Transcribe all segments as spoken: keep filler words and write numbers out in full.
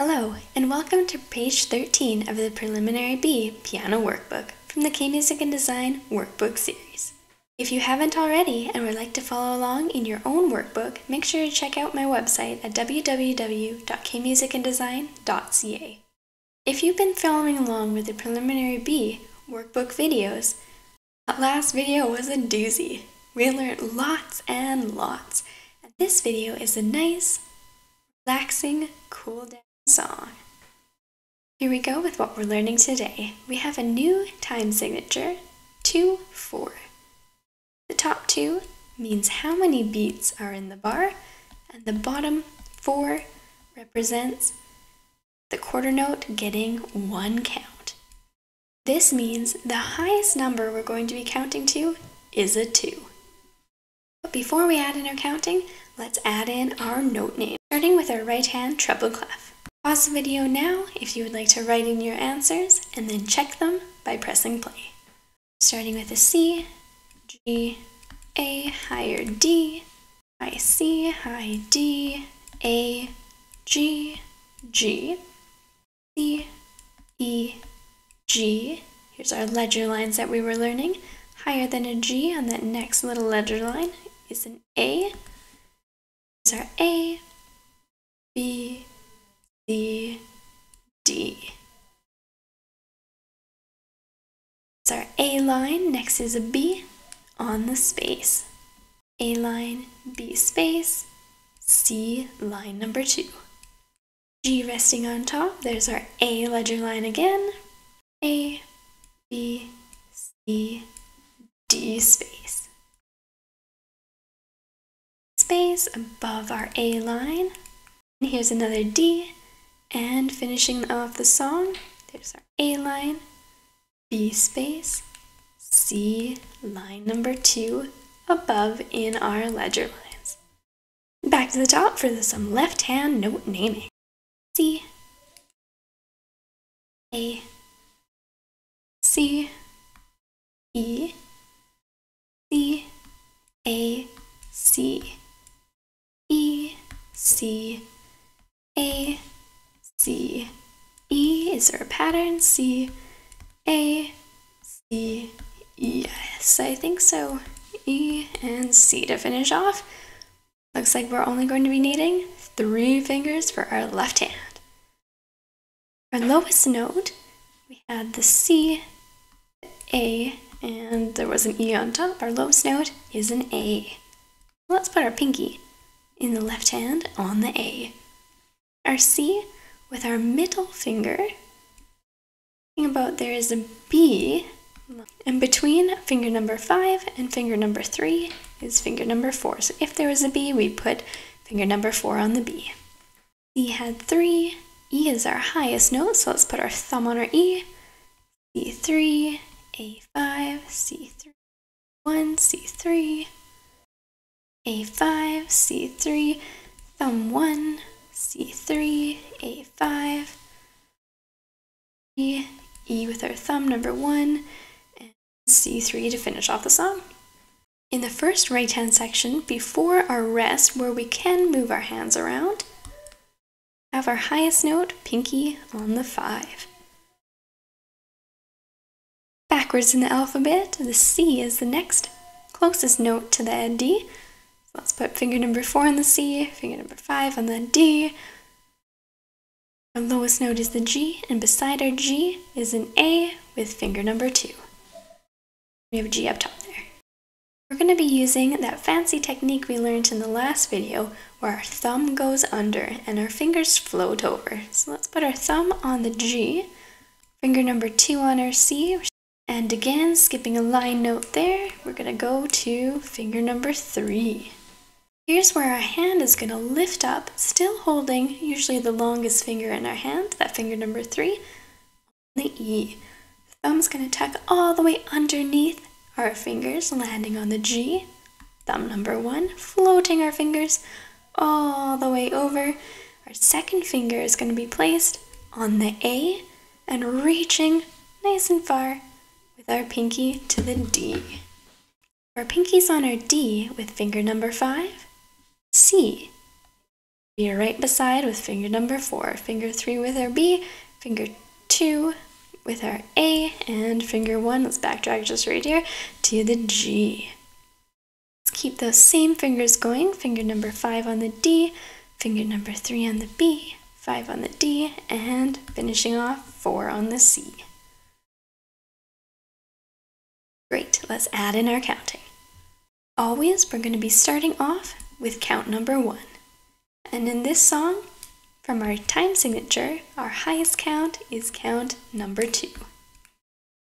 Hello, and welcome to page thirteen of the Preliminary B Piano Workbook from the K Music and Design Workbook Series. If you haven't already and would like to follow along in your own workbook, make sure to check out my website at w w w dot k music and design dot c a. If you've been following along with the Preliminary B Workbook videos, that last video was a doozy. We learned lots and lots, and this video is a nice, relaxing, cool down song. Here we go with what we're learning today. We have a new time signature, two four. The top two means how many beats are in the bar, and the bottom four represents the quarter note getting one count. This means the highest number we're going to be counting to is a two. But before we add in our counting, let's add in our note name, starting with our right hand treble clef. Pause the video now if you would like to write in your answers, and then check them by pressing play. Starting with a C, G, A, higher D, high C, high D, A, G, G, C, E, G. Here's our ledger lines that we were learning. Higher than a G on that next little ledger line is an A. Here's our A, B, C, D. It's our A line, next is a B on the space. A line, B space, C line number two. G resting on top, there's our A ledger line again. A, B, C, D space. Space above our A line. And here's another D. And finishing off the song, there's our A line, B space, C line number two above in our ledger lines. Back to the top for some left hand note naming. C, A, C, E, C, A, C, E, C, A, C, E is our pattern, C, A, C, yes, I think so, E and C to finish off. Looks like we're only going to be needing three fingers for our left hand. Our lowest note, we had the C, the A, and there was an E on top. Our lowest note is an A. Let's put our pinky in the left hand on the A. Our C, with our middle finger, think about there is a B, and between finger number five and finger number three is finger number four. So if there was a B, we put finger number four on the B. C had three, E is our highest note, so let's put our thumb on our E. C three, A five, C three, one, C three, A five, C three, thumb one, C three, A five, E, E with our thumb number one, and C three to finish off the song. In the first right hand section, before our rest where we can move our hands around, have our highest note, pinky, on the five. Backwards in the alphabet, the C is the next closest note to the D. Let's put finger number four on the C, finger number five on the D. Our lowest note is the G, and beside our G is an A with finger number two. We have a G up top there. We're going to be using that fancy technique we learned in the last video where our thumb goes under and our fingers float over. So let's put our thumb on the G, finger number two on our C, and again, skipping a line note there, we're going to go to finger number three. Here's where our hand is going to lift up, still holding usually the longest finger in our hand, that finger number three, on the E. The thumb's going to tuck all the way underneath our fingers, landing on the G, thumb number one, floating our fingers all the way over. Our second finger is going to be placed on the A and reaching nice and far with our pinky to the D. Our pinky's on our D with finger number five, C, be right beside with finger number four, finger three with our B, finger two with our A, and finger one, let's backtrack just right here, to the G. Let's keep those same fingers going, finger number five on the D, finger number three on the B, five on the D, and finishing off four on the C. Great, let's add in our counting. Always, we're going to be starting off with count number one. And in this song, from our time signature, our highest count is count number two.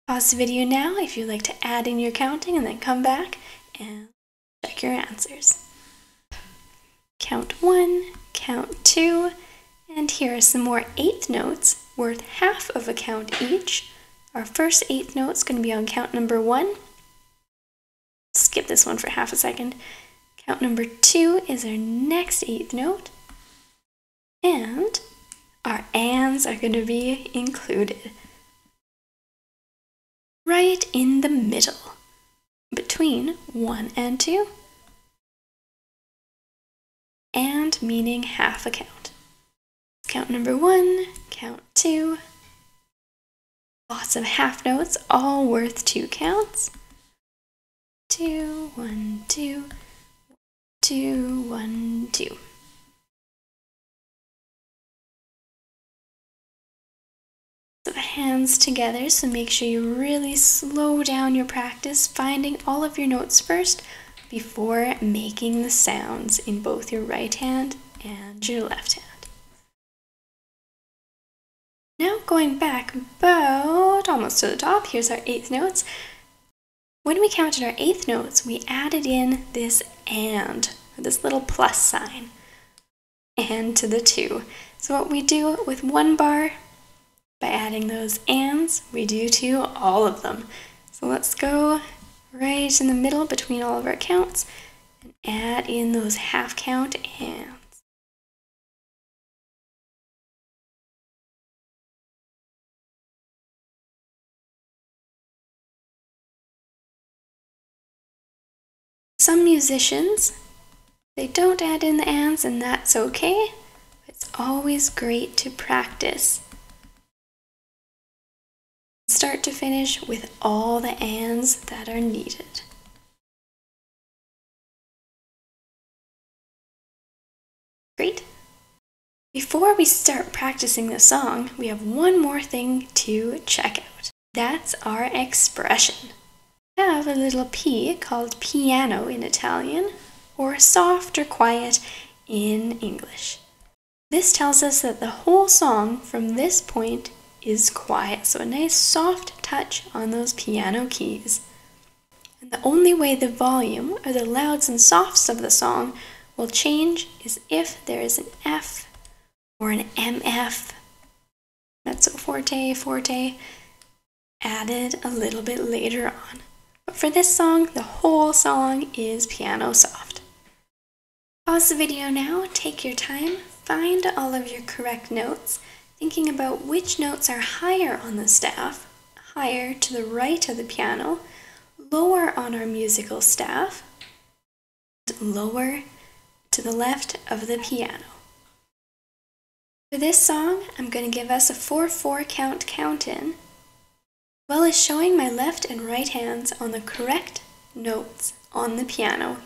Pause the video now if you'd like to add in your counting and then come back and check your answers. Count one, count two, and here are some more eighth notes worth half of a count each. Our first eighth note is going to be on count number one. Skip this one for half a second. Count number two is our next eighth note. And our ands are going to be included. Right in the middle, between one and two. And meaning half a count. Count number one, count two. Lots of half notes, all worth two counts. Two, one, two, two, one, two. So the hands together, so make sure you really slow down your practice, finding all of your notes first before making the sounds in both your right hand and your left hand. Now going back about almost to the top, here's our eighth notes. When we counted our eighth notes, we added in this and, this little plus sign, and to the two. So what we do with one bar, by adding those ands, we do to all of them. So let's go right in the middle between all of our counts and add in those half count ands. Some musicians, they don't add in the ands, and that's okay. It's always great to practice. Start to finish with all the ands that are needed. Great. Before we start practicing the song, we have one more thing to check out. That's our expression. Have a little P called piano in Italian, or soft or quiet in English. This tells us that the whole song from this point is quiet, so a nice soft touch on those piano keys. And the only way the volume, or the louds and softs of the song, will change is if there is an F or an M F, mezzo forte, forte, added a little bit later on. But for this song, the whole song is piano soft. Pause the video now, take your time, find all of your correct notes, thinking about which notes are higher on the staff, higher to the right of the piano, lower on our musical staff, and lower to the left of the piano. For this song, I'm going to give us a four four count count-in, as well as showing my left and right hands on the correct notes on the piano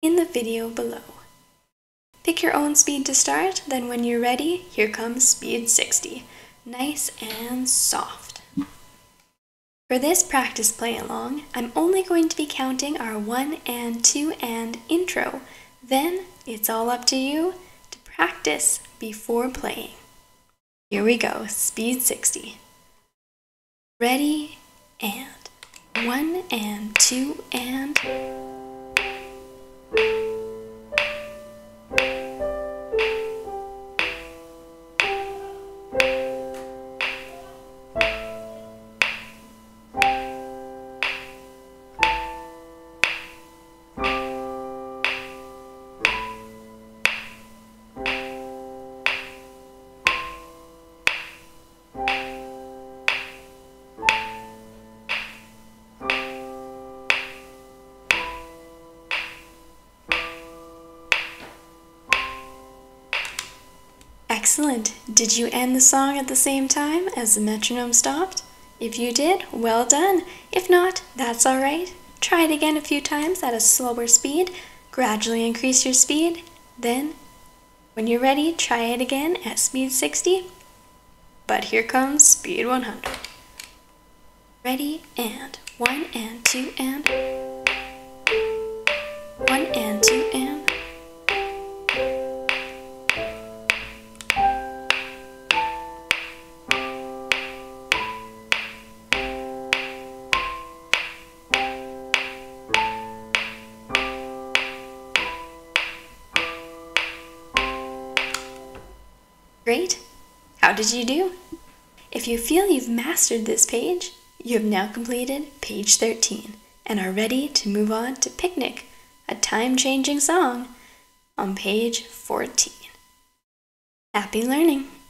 in the video below. Pick your own speed to start, then when you're ready, here comes speed sixty. Nice and soft. For this practice play along, I'm only going to be counting our one and two and intro. Then it's all up to you to practice before playing. Here we go, speed sixty. Ready, and one and two and. Excellent! Did you end the song at the same time as the metronome stopped? If you did, well done! If not, that's alright. Try it again a few times at a slower speed, gradually increase your speed, then when you're ready, try it again at speed sixty, but here comes speed one hundred. Ready, and one and two and one and two and Great! How did you do? If you feel you've mastered this page, you have now completed page thirteen and are ready to move on to Picnic, a time-changing song, on page fourteen. Happy learning!